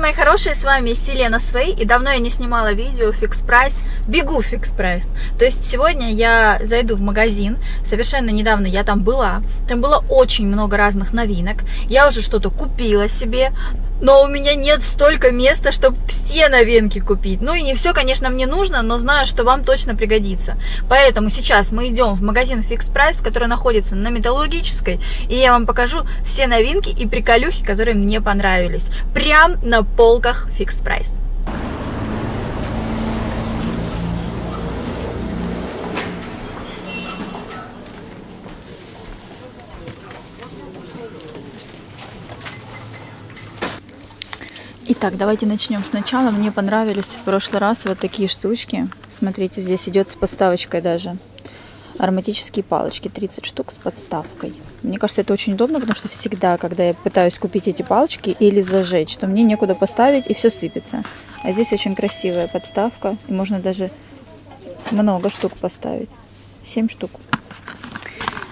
мои хорошие, с вами Selena Sway, и давно я не снимала видео Fix Price, бегу Fix Price. То есть сегодня я зайду в магазин, совершенно недавно я там было очень много разных новинок, я уже что-то купила себе, но у меня нет столько места, чтобы все новинки купить. Ну и не все, конечно, мне нужно, но знаю, что вам точно пригодится. Поэтому сейчас мы идем в магазин Fix Price, который находится на Металлургической, и я вам покажу все новинки и приколюхи, которые мне понравились. Прям на полках Fix Price. Итак, давайте начнем сначала. Мне понравились в прошлый раз вот такие штучки. Смотрите, здесь идет с подставочкой даже. Ароматические палочки, 30 штук с подставкой. Мне кажется, это очень удобно, потому что всегда, когда я пытаюсь купить эти палочки или зажечь, то мне некуда поставить и все сыпется. А здесь очень красивая подставка, и можно даже много штук поставить. 7 штук.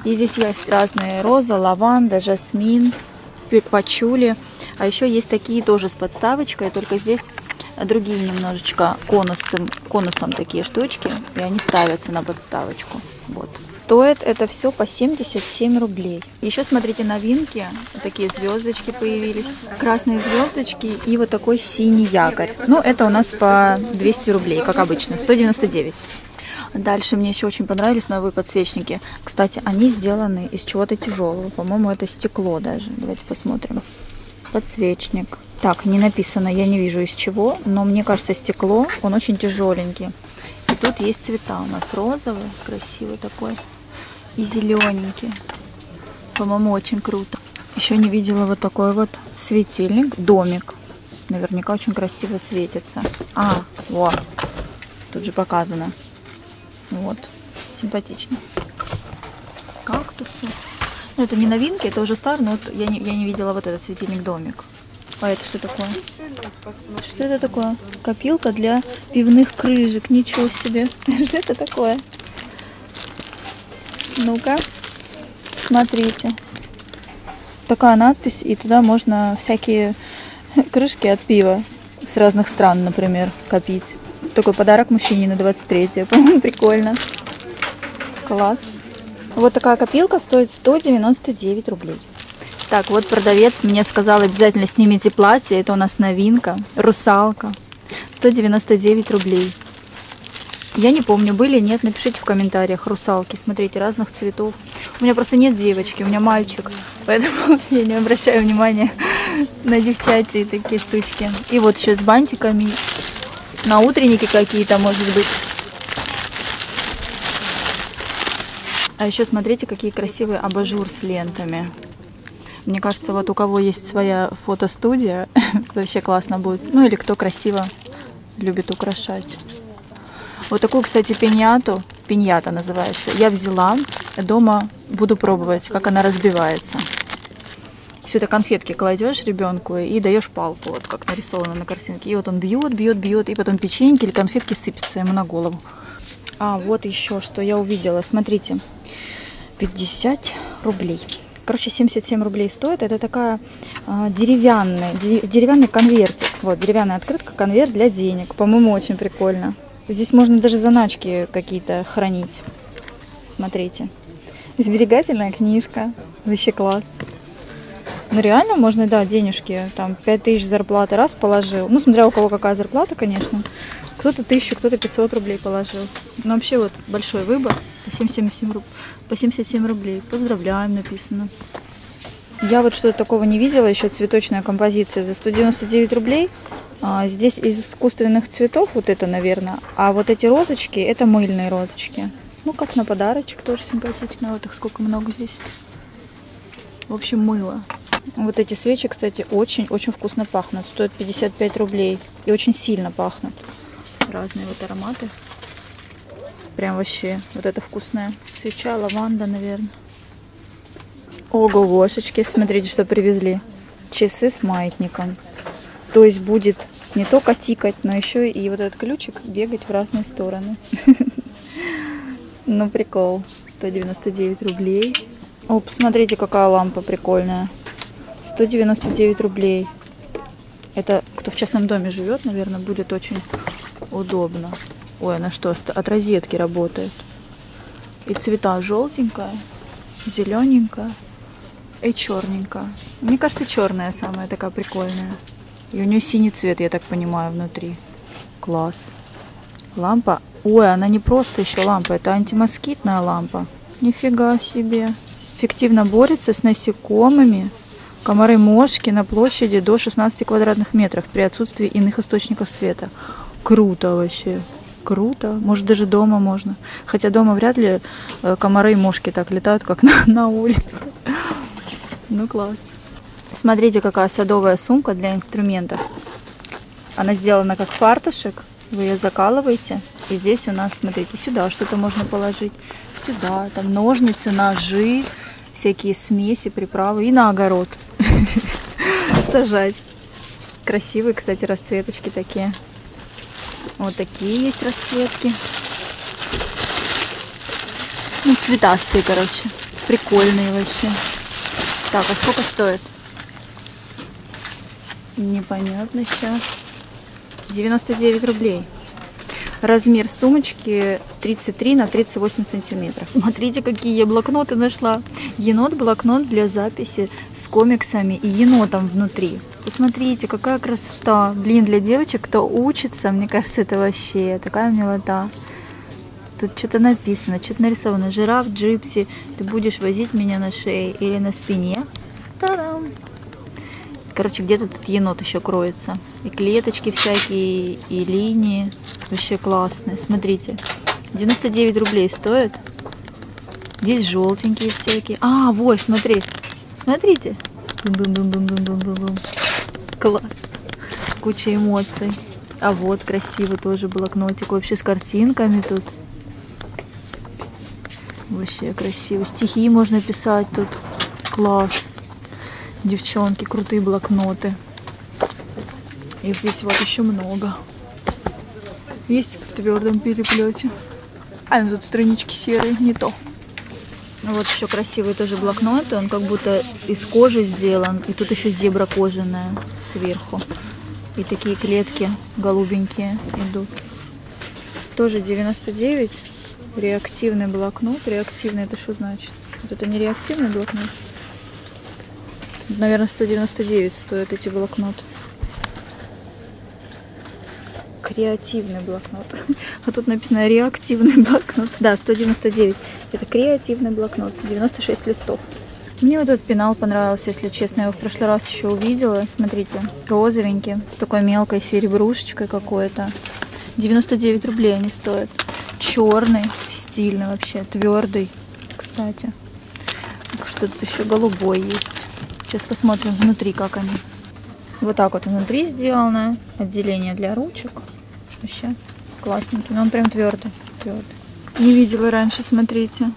И здесь есть разные: роза, лаванда, жасмин, пачули. А еще есть такие тоже с подставочкой, только здесь другие немножечко конусом такие штучки, и они ставятся на подставочку. Вот. Стоит это все по 77 рублей. Еще смотрите новинки, вот такие звездочки появились, красные звездочки и вот такой синий якорь. Ну это у нас по 200 рублей, как обычно, 199. Дальше мне еще очень понравились новые подсвечники. Кстати, они сделаны из чего-то тяжелого, по-моему, это стекло даже. Давайте посмотрим. Подсвечник. Так, не написано, я не вижу из чего, но мне кажется, стекло, он очень тяжеленький. И тут есть цвета у нас розовый, красивый такой, и зелененький. По-моему, очень круто. Еще не видела вот такой вот светильник, домик. Наверняка очень красиво светится. А, вот, тут же показано. Вот, симпатично. Кактусы. Ну, это не новинки, это уже старый, но вот я не видела вот этот светильник-домик. А это что такое? Что это такое? Копилка для пивных крыжек. Ничего себе. Что это такое? Ну-ка, смотрите. Такая надпись, и туда можно всякие крышки от пива с разных стран, например, копить. Такой подарок мужчине на 23-е. По-моему, прикольно. Класс. Вот такая копилка стоит 199 рублей. Так, вот продавец мне сказал, обязательно снимите платье. Это у нас новинка. Русалка. 199 рублей. Я не помню, были, нет. Напишите в комментариях русалки. Смотрите, разных цветов. У меня просто нет девочки, у меня мальчик. Поэтому я не обращаю внимания на девчачьи такие штучки. И вот еще с бантиками. На утренники какие-то, может быть. А еще смотрите, какие красивые абажур с лентами. Мне кажется, вот у кого есть своя фотостудия, вообще классно будет. Ну или кто красиво любит украшать. Вот такую, кстати, пиньяту, пиньята называется, я взяла. Дома буду пробовать, как она разбивается. Сюда конфетки кладешь ребенку и даешь палку, вот как нарисовано на картинке. И вот он бьет, бьет, бьет, и потом печеньки или конфетки сыпятся ему на голову. А вот еще что я увидела, смотрите, 50 рублей. Короче, 77 рублей стоит. Это такая деревянный конвертик. Вот, деревянная открытка, конверт для денег. По-моему, очень прикольно. Здесь можно даже заначки какие-то хранить. Смотрите. Сберегательная книжка. Вообще класс. Ну, реально можно, да, денежки. Там 5000 зарплаты раз положил. Ну, смотря у кого какая зарплата, конечно. Кто-то 1000, кто-то 500 рублей положил. Ну, вообще, вот большой выбор. По 77 рублей. Поздравляем, написано. Я вот что-то такого не видела. Еще цветочная композиция за 199 рублей. А, здесь из искусственных цветов вот это, наверное. А вот эти розочки, это мыльные розочки. Ну, как на подарочек, тоже симпатично. Вот их сколько много здесь. В общем, мыло. Вот эти свечи, кстати, очень-очень вкусно пахнут. Стоят 55 рублей. И очень сильно пахнут. Разные вот ароматы. Прям вообще. Вот это вкусная свеча, лаванда, наверное. Ого, лошечки. Смотрите, что привезли. Часы с маятником. То есть будет не только тикать, но еще и вот этот ключик бегать в разные стороны. Ну, прикол. 199 рублей. О, посмотрите, какая лампа прикольная. 199 рублей. Это кто в частном доме живет, наверное, будет очень удобно. Ой, она что, от розетки работает. И цвета желтенькая, зелененькая и черненькая. Мне кажется, черная самая такая прикольная. И у нее синий цвет, я так понимаю, внутри. Класс. Лампа. Ой, она не просто еще лампа, это антимоскитная лампа. Нифига себе. Эффективно борется с насекомыми, комары, мошки на площади до 16 квадратных метров при отсутствии иных источников света. Круто вообще. Круто. Может, даже дома можно. Хотя дома вряд ли комары и мошки так летают, как на улице. Ну, класс. Смотрите, какая садовая сумка для инструментов. Она сделана как фартушек. Вы ее закалываете. И здесь у нас, смотрите, сюда что-то можно положить. Сюда. Там ножницы, ножи, всякие смеси, приправы. И на огород сажать. Красивые, кстати, расцветочки такие. Вот такие есть расцветки. Ну, цветастые, короче. Прикольные вообще. Так, а сколько стоит? Непонятно сейчас. 99 рублей. Размер сумочки 33 на 38 сантиметров. Смотрите, какие я блокноты нашла. Енот-блокнот для записи с комиксами и енотом внутри. Посмотрите, какая красота. Блин, для девочек, кто учится, мне кажется, это вообще такая милота. Тут что-то написано, что-то нарисовано. Жираф, джипси, ты будешь возить меня на шее или на спине. Та-дам! Короче, где-то тут енот еще кроется. И клеточки всякие, и линии. Вообще классные. Смотрите, 99 рублей стоит. Здесь желтенькие всякие. А, вот, смотри. Смотрите. Бум-бум-бум-бум-бум-бум-бум. Класс. Куча эмоций. А вот красивый тоже блокнотик. Вообще с картинками тут. Вообще красиво. Стихи можно писать тут. Класс. Девчонки, крутые блокноты. Их здесь вот еще много. Есть в твердом переплете. А, ну тут странички серые, не то. Вот еще красивый тоже блокнот. Он как будто из кожи сделан. И тут еще зебра кожаная сверху. И такие клетки голубенькие идут. Тоже 99. Реактивный блокнот. Реактивный, это что значит? Вот это не реактивный блокнот. Наверное, 199 стоят эти блокноты. Креативный блокнот. А тут написано реактивный блокнот. Да, 199. Это креативный блокнот. 96 листов. Мне вот этот пенал понравился, если честно. Я его в прошлый раз еще увидела. Смотрите, розовенький. С такой мелкой серебрушечкой какой-то. 99 рублей они стоят. Черный. Стильный вообще. Твердый, кстати. Что тут еще голубой есть. Сейчас посмотрим внутри, как они. Вот так вот внутри сделано. Отделение для ручек. Вообще классненький. Но он прям твердый. Не видела раньше, смотрите.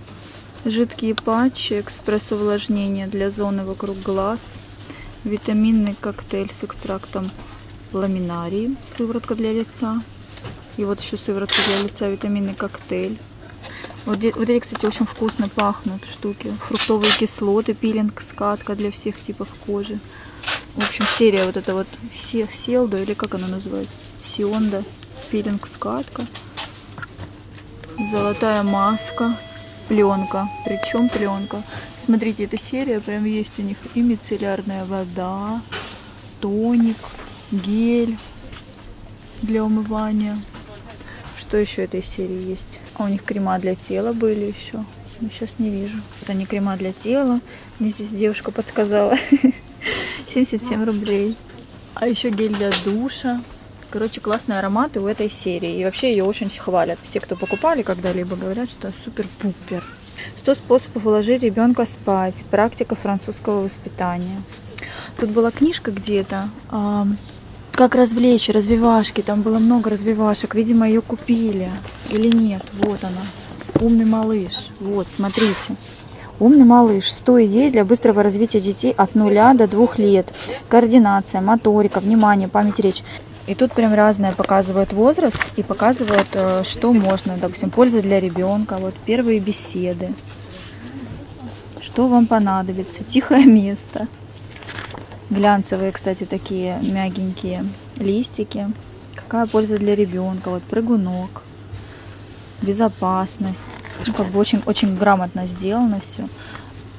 Жидкие патчи, экспресс-увлажнение для зоны вокруг глаз. Витаминный коктейль с экстрактом ламинарии. Сыворотка для лица. И вот еще сыворотка для лица, витаминный коктейль. Вот эти, кстати, очень вкусно пахнут штуки. Фруктовые кислоты, пилинг, скатка для всех типов кожи. В общем, серия вот эта вот Селда, или как она называется? Сионда, пилинг, скатка. Золотая маска, пленка. Причем пленка. Смотрите, эта серия прям есть у них. И мицеллярная вода, тоник, гель для умывания. Что еще этой серии есть? А у них крема для тела были еще. Но сейчас не вижу. Это не крема для тела. Мне здесь девушка подсказала. 77 рублей. А еще гель для душа. Короче, классные ароматы у этой серии. И вообще ее очень хвалят. Все, кто покупали когда-либо, говорят, что супер-пупер. 100 способов уложить ребенка спать. Практика французского воспитания. Тут была книжка где-то. Как развлечь, развивашки. Там было много развивашек. Видимо, ее купили. Или нет. Вот она. Умный малыш. Вот, смотрите. Умный малыш. 100 идей для быстрого развития детей от 0 до 2 лет. Координация, моторика, внимание, память, речь. И тут прям разное показывают возраст и показывают, что можно. Допустим, польза для ребенка. Вот первые беседы. Что вам понадобится. Тихое место. Глянцевые, кстати, такие мягенькие листики. Какая польза для ребенка. Вот прыгунок. Безопасность. Ну, как бы очень-очень грамотно сделано все.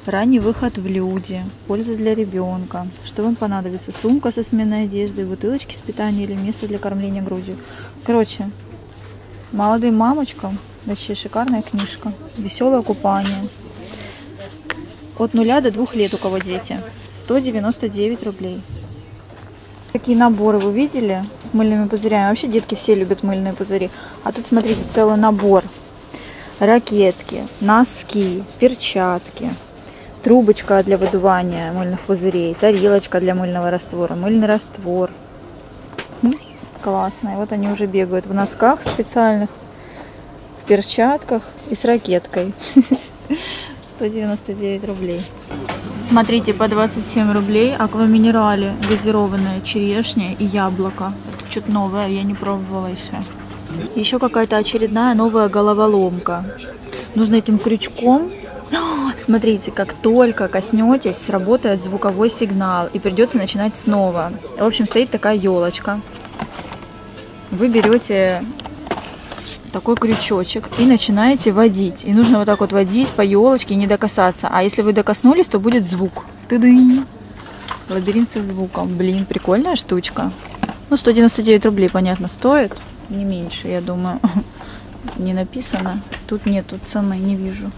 Ранний выход в люди. Польза для ребенка. Что вам понадобится? Сумка со сменной одеждой, бутылочки с питанием или место для кормления грудью. Короче, молодым мамочкам вообще шикарная книжка. Веселое купание. От 0 до 2 лет у кого дети. 199 рублей. Такие наборы вы видели с мыльными пузырями. Вообще детки все любят мыльные пузыри. А тут, смотрите, целый набор. Ракетки, носки, перчатки, трубочка для выдувания мыльных пузырей, тарелочка для мыльного раствора, мыльный раствор. Классно. И вот они уже бегают в носках специальных, в перчатках и с ракеткой. 199 рублей. Смотрите, по 27 рублей акваминерали, газированная черешня и яблоко. Это что-то новое, я не пробовала еще. Еще какая-то очередная новая головоломка. Нужно этим крючком... Смотрите, как только коснетесь, сработает звуковой сигнал. И придется начинать снова. В общем, стоит такая елочка. Вы берете такой крючочек и начинаете водить. И нужно вот так вот водить по елочке и не докасаться. А если вы докоснулись, то будет звук. Ты-дынь. Лабиринт со звуком. Блин, прикольная штучка. Ну, 199 рублей, понятно, стоит. Не меньше, я думаю. Не написано. Тут нету цены, не вижу.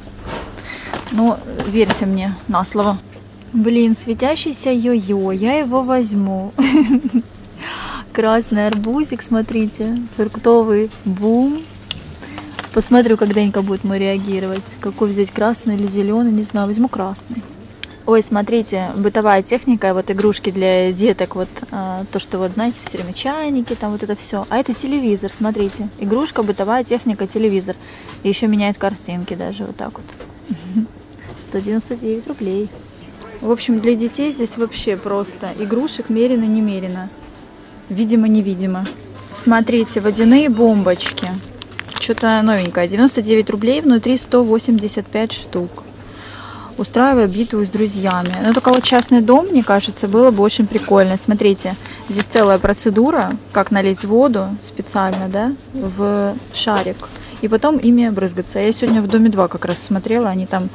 Но верьте мне на слово. Блин, светящийся йо-йо. Я его возьму. Красный арбузик, смотрите. Фруктовый бум. Посмотрю, когда Ника будет мой реагировать. Какой взять, красный или зеленый, не знаю. Возьму красный. Ой, смотрите, бытовая техника, вот игрушки для деток, вот то, что вот, знаете, все время чайники, там вот это все. А это телевизор, смотрите. Игрушка, бытовая техника, телевизор. И еще меняет картинки даже вот так вот. 199 рублей. В общем, для детей здесь вообще просто игрушек мерено-немерено. Видимо-невидимо. Смотрите, водяные бомбочки. Что-то новенькое. 99 рублей, внутри 185 штук. Устраивая битву с друзьями. Но только вот частный дом, мне кажется, было бы очень прикольно. Смотрите, здесь целая процедура, как налить воду специально, да, в шарик. И потом ими брызгаться. Я сегодня в Доме 2 как раз смотрела, они там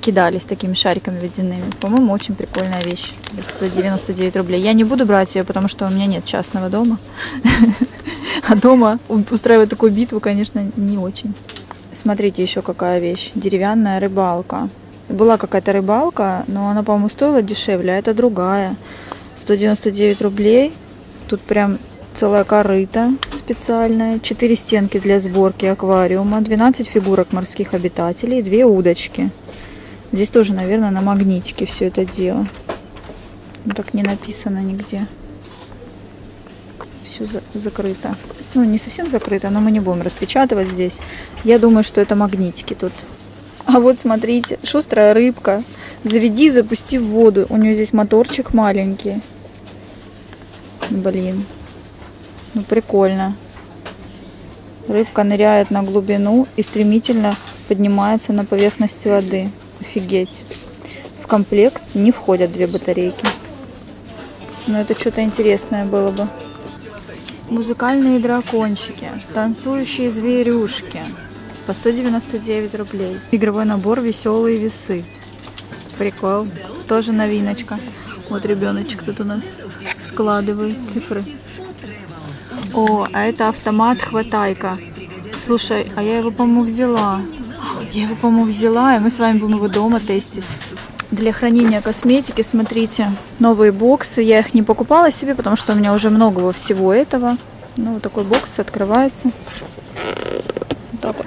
кидались такими шариками водяными. По-моему, очень прикольная вещь. За 199 рублей. Я не буду брать ее, потому что у меня нет частного дома. А дома устраивать такую битву, конечно, не очень. Смотрите, еще какая вещь. Деревянная рыбалка. Была какая-то рыбалка, но она, по-моему, стоила дешевле, а это другая. 199 рублей. Тут прям целая корыта специальная. 4 стенки для сборки аквариума. 12 фигурок морских обитателей. 2 удочки. Здесь тоже, наверное, на магнитике все это дело. Ну, так не написано нигде. Все закрыто. Ну, не совсем закрыто, но мы не будем распечатывать здесь. Я думаю, что это магнитики тут. А вот смотрите, шустрая рыбка. Заведи, запусти в воду. У нее здесь моторчик маленький. Блин. Ну, прикольно. Рыбка ныряет на глубину и стремительно поднимается на поверхность воды. Офигеть. В комплект не входят 2 батарейки. Но это что-то интересное было бы. Музыкальные дракончики. Танцующие зверюшки. По 199 рублей. Игровой набор «Веселые весы». Прикол. Тоже новиночка. Вот ребеночек тут у нас складывает цифры. О, а это автомат «Хватайка». Слушай, а я его, по-моему, взяла. Я его, по-моему, взяла, и мы с вами будем его дома тестить. Для хранения косметики, смотрите, новые боксы. Я их не покупала себе, потому что у меня уже много всего этого. Ну, вот такой бокс открывается. Вот так вот.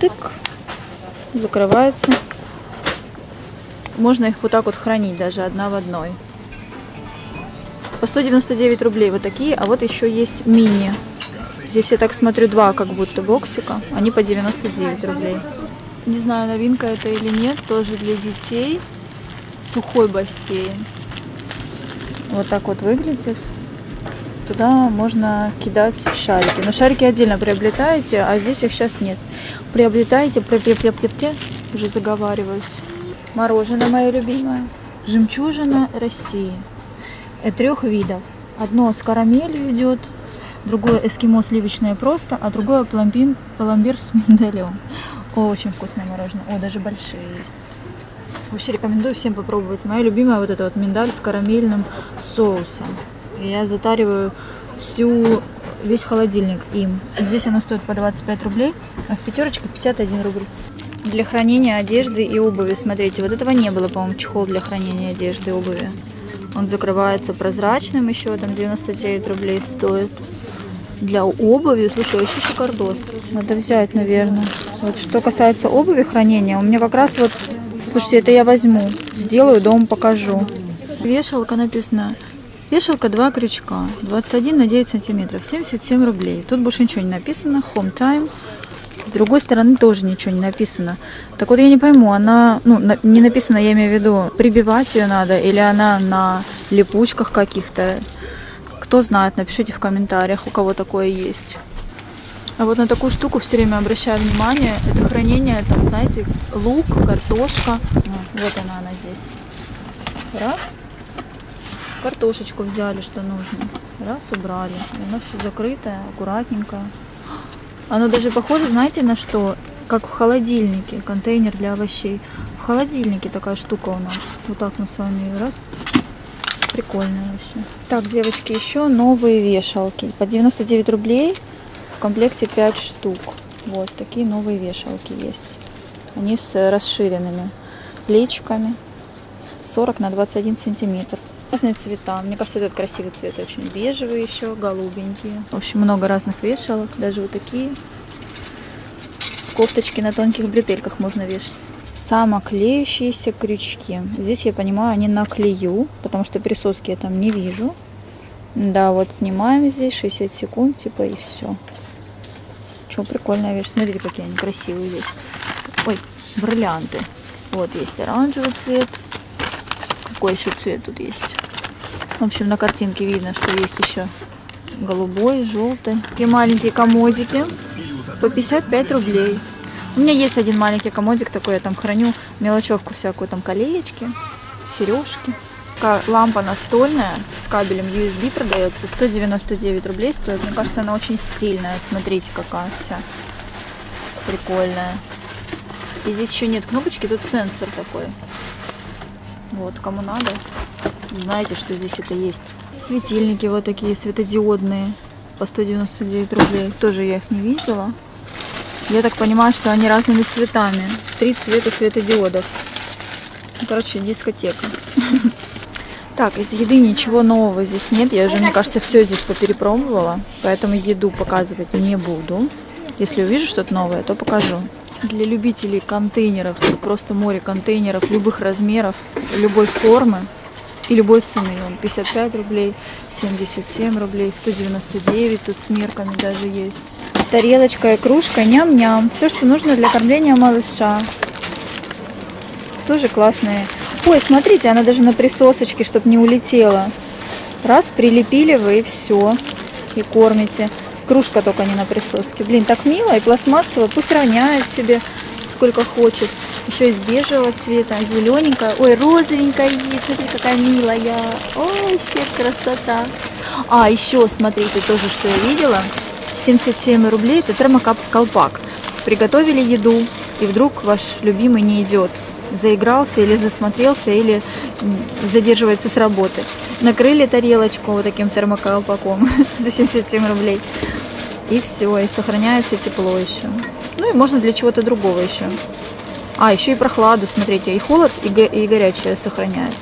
Тык. Закрывается. Можно их вот так вот хранить даже, одна в одной. По 199 рублей вот такие, а вот еще есть мини. Здесь, я так смотрю, 2 как будто боксика. Они по 99 рублей. Не знаю, новинка это или нет, тоже для детей. Сухой бассейн. Вот так вот выглядит. Туда можно кидать шарики. Но шарики отдельно приобретаете, а здесь их сейчас нет. Приобретаете, уже заговариваюсь. Мороженое мое любимое. Жемчужина России. трех видов. Одно с карамелью идет, другое эскимо сливочное просто, а другое пломбир с миндалем. Очень вкусное мороженое. О, даже большие есть. Вообще рекомендую всем попробовать. Моя любимая вот эта вот миндаль с карамельным соусом. И я затариваю весь холодильник им. Здесь она стоит по 25 рублей, а в пятерочке 51 рубль. Для хранения одежды и обуви. Смотрите, вот этого не было, по-моему, чехол для хранения одежды и обуви. Он закрывается прозрачным еще, там 99 рублей стоит. Для обуви, слушай, вообще шикардос. Надо взять, наверное. Вот что касается обуви, хранения, у меня как раз вот, слушайте, это я возьму, сделаю, дома покажу. Вешалка написана. Вешалка 2 крючка, 21 на 9 сантиметров, 77 рублей. Тут больше ничего не написано, home time. С другой стороны тоже ничего не написано. Так вот я не пойму, она, ну, не написано, я имею в виду, прибивать ее надо, или она на липучках каких-то. Кто знает, напишите в комментариях, у кого такое есть. А вот на такую штуку все время обращаю внимание. Это хранение, там, знаете, лук, картошка. Вот она здесь. Раз. Картошечку взяли, что нужно. Раз, убрали. Она все закрытая, аккуратненькая. Оно даже похоже, знаете, на что? Как в холодильнике, контейнер для овощей. В холодильнике такая штука у нас. Вот так мы с вами раз. Прикольная вообще. Так, девочки, еще новые вешалки. По 99 рублей в комплекте 5 штук. Вот такие новые вешалки есть. Они с расширенными плечиками. 40 на 21 сантиметр. Разные цвета. Мне кажется, этот красивый цвет очень. Бежевый еще, голубенькие. В общем, много разных вешалок. Даже вот такие. Кофточки на тонких бретельках можно вешать. Самоклеющиеся крючки. Здесь, я понимаю, они на клею, потому что присоски я там не вижу. Да, вот снимаем здесь 60 секунд, типа, и все. Что, прикольная вещь. Смотрите, какие они красивые здесь. Ой, бриллианты. Вот есть оранжевый цвет. Какой еще цвет тут есть? В общем, на картинке видно, что есть еще голубой, желтый. Такие маленькие комодики по 55 рублей. У меня есть один маленький комодик такой, я там храню мелочевку всякую, там колечки, сережки. Такая лампа настольная с кабелем USB продается, 199 рублей стоит. Мне кажется, она очень стильная, смотрите, какая вся прикольная. И здесь еще нет кнопочки, тут сенсор такой. Вот, кому надо, знаете, что здесь это есть. Светильники вот такие светодиодные по 199 рублей, тоже я их не видела. Я так понимаю, что они разными цветами. 3 цвета светодиодов. Короче, дискотека. Так, из еды ничего нового здесь нет. Я уже, мне кажется, все здесь поперепробовала. Поэтому еду показывать не буду. Если увижу что-то новое, то покажу. Для любителей контейнеров, просто море контейнеров любых размеров, любой формы и любой цены. Он 55 рублей, 77 рублей, 199. Тут с мерками даже есть. Тарелочка и кружка, ням-ням. Все, что нужно для кормления малыша. Тоже классные. Ой, смотрите, она даже на присосочке, чтобы не улетела. Раз, прилепили вы и все. И кормите. Кружка только не на присоске. Блин, так мило и пластмассово. Пусть роняет себе сколько хочет. Еще из бежевого цвета, зелененькая. Ой, розовенькая есть. Смотрите, какая милая. Ой, еще красота. А, еще, смотрите, тоже, что я видела. 77 рублей, это термоколпак. Приготовили еду, и вдруг ваш любимый не идет. Заигрался или засмотрелся, или задерживается с работы. Накрыли тарелочку вот таким термоколпаком за 77 рублей. И все, и сохраняется тепло еще. Ну и можно для чего-то другого еще. А, еще и прохладу, смотрите, и холод, и горячее сохраняется.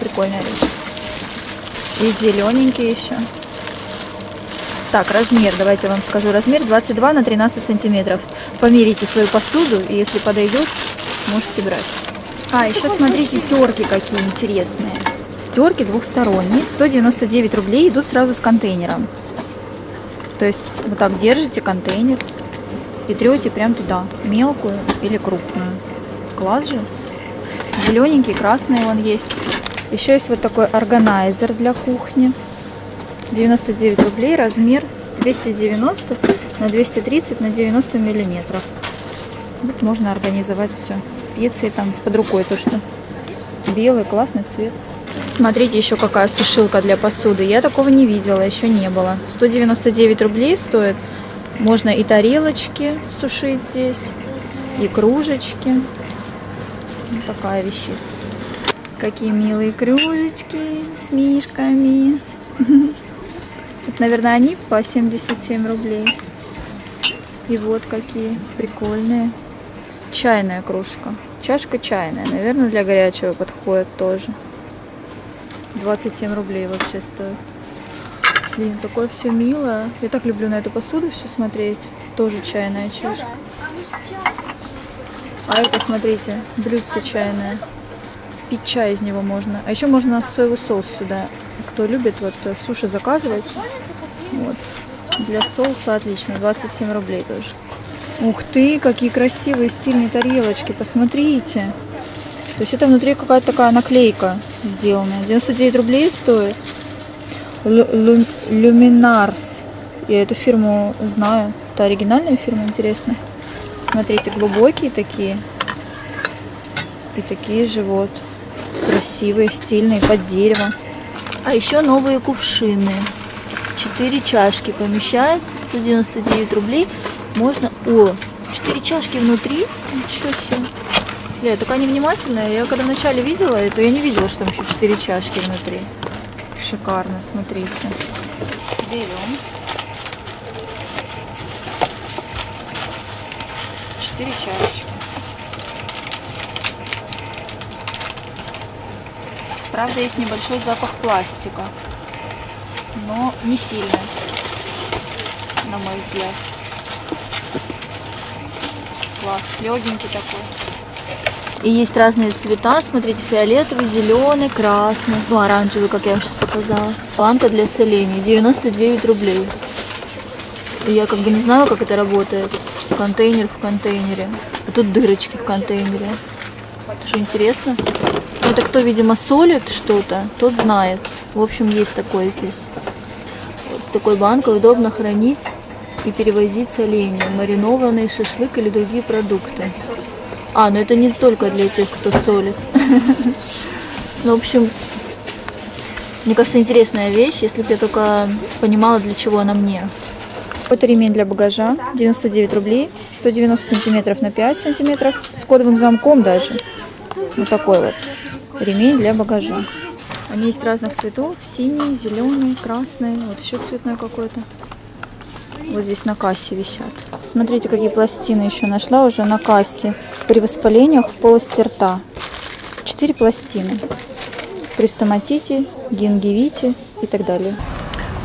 Прикольная вещь. И зелененькие еще. Так, размер, давайте я вам скажу. Размер 22 на 13 сантиметров. Померите свою посуду, и если подойдет, можете брать. А, еще смотрите, терки какие интересные. Терки двухсторонние, 199 рублей, идут сразу с контейнером. То есть вот так держите контейнер и трете прям туда, мелкую или крупную. Класс же. Зелененький, красный вон есть. Еще есть вот такой органайзер для кухни. 99 рублей, размер 290 на 230 на 90 миллиметров. Вот можно организовать все. Специи там под рукой, то что белый классный цвет. Смотрите, еще какая сушилка для посуды. Я такого не видела, еще не было. 199 рублей стоит. Можно и тарелочки сушить здесь, и кружечки. Вот такая вещица. Какие милые кружечки с мишками. Тут, наверное, они по 77 рублей. И вот какие прикольные. Чайная кружка. Чашка чайная. Наверное, для горячего подходит тоже. 27 рублей вообще стоит. Блин, такое все милое. Я так люблю на эту посуду все смотреть. Тоже чайная чашка. А это, смотрите, блюдце чайное. Пить чай из него можно. А еще можно соевый соус сюда. Кто любит, вот суши заказывать. Вот. Для соуса отлично. 27 рублей тоже. Ух ты, какие красивые стильные тарелочки. Посмотрите. То есть это внутри какая-то такая наклейка сделанная. 99 рублей стоит. Luminars. Я эту фирму знаю. Это оригинальная фирма, интересно. Смотрите, глубокие такие. И такие же вот. Красивые, стильные, под дерево. А еще новые кувшины. 4 чашки помещается. 199 рублей. Можно... О, 4 чашки внутри. Ничего себе. Я такая невнимательная. Я когда вначале видела это, я не видела, что там еще 4 чашки внутри. Шикарно, смотрите. Берем. 4 чашки. Правда, есть небольшой запах пластика. Но не сильно, на мой взгляд. Класс, легенький такой. И есть разные цвета, смотрите, фиолетовый, зеленый, красный, ну, оранжевый, как я вам сейчас показала. Лампа для соления, 99 рублей. И я как бы не знаю, как это работает. Контейнер в контейнере. А тут дырочки в контейнере. Это же интересно. Это кто, видимо, солит что-то, тот знает. В общем, есть такое здесь. Вот с такой банкой удобно хранить и перевозить соленья, маринованные, шашлык или другие продукты. А, ну это не только для тех, кто солит. Ну, в общем, мне кажется, интересная вещь, если бы я только понимала, для чего она мне. Вот ремень для багажа, 99 рублей, 190 сантиметров на 5 сантиметров, с кодовым замком даже. Вот такой вот ремень для багажа. Они есть разных цветов, синий, зеленый, красный, вот еще цветной какой-то. Вот здесь на кассе висят. Смотрите, какие пластины еще нашла уже на кассе. При воспалениях в полости рта. 4 пластины. При стоматите, гингивите и так далее.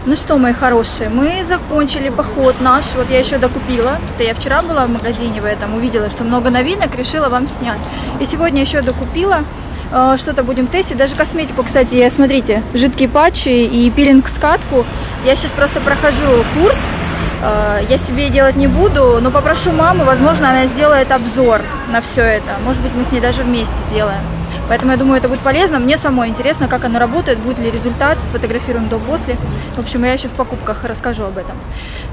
Ну что, мои хорошие, мы закончили поход наш. Вот я еще докупила. Это я вчера была в магазине в этом, увидела, что много новинок, решила вам снять. И сегодня еще докупила. Что-то будем тестить, даже косметику, кстати, я, смотрите, жидкие патчи и пилинг-скатку. Я сейчас просто прохожу курс. Я себе делать не буду, но попрошу маму, возможно, она сделает обзор на все это. Может быть, мы с ней даже вместе сделаем. Поэтому я думаю, это будет полезно. Мне самой интересно, как оно работает, будет ли результат, сфотографируем до-после. В общем, я еще в покупках расскажу об этом.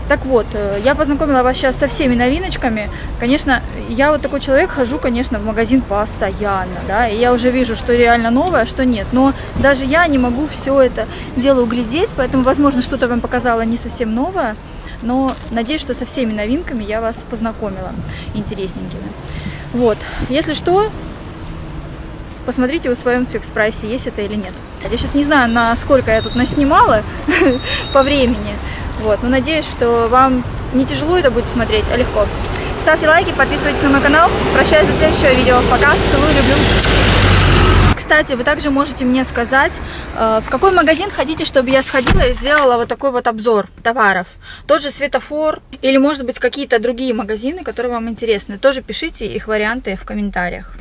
Так вот, я познакомила вас сейчас со всеми новиночками. Конечно, я вот такой человек, хожу, конечно, в магазин постоянно, да, и я уже вижу, что реально новое, а что нет. Но даже я не могу все это дело углядеть, поэтому, возможно, что-то вам показала не совсем новое. Но надеюсь, что со всеми новинками я вас познакомила интересненькими. Вот, если что, посмотрите в своем фикс-прайсе, есть это или нет. Я сейчас не знаю, насколько я тут наснимала по времени. Вот, но надеюсь, что вам не тяжело это будет смотреть, а легко. Ставьте лайки, подписывайтесь на мой канал. Прощаюсь до следующего видео. Пока, целую, люблю. Кстати, вы также можете мне сказать, в какой магазин хотите, чтобы я сходила и сделала вот такой вот обзор товаров. Тот же светофор или, может быть, какие-то другие магазины, которые вам интересны. Тоже пишите их варианты в комментариях.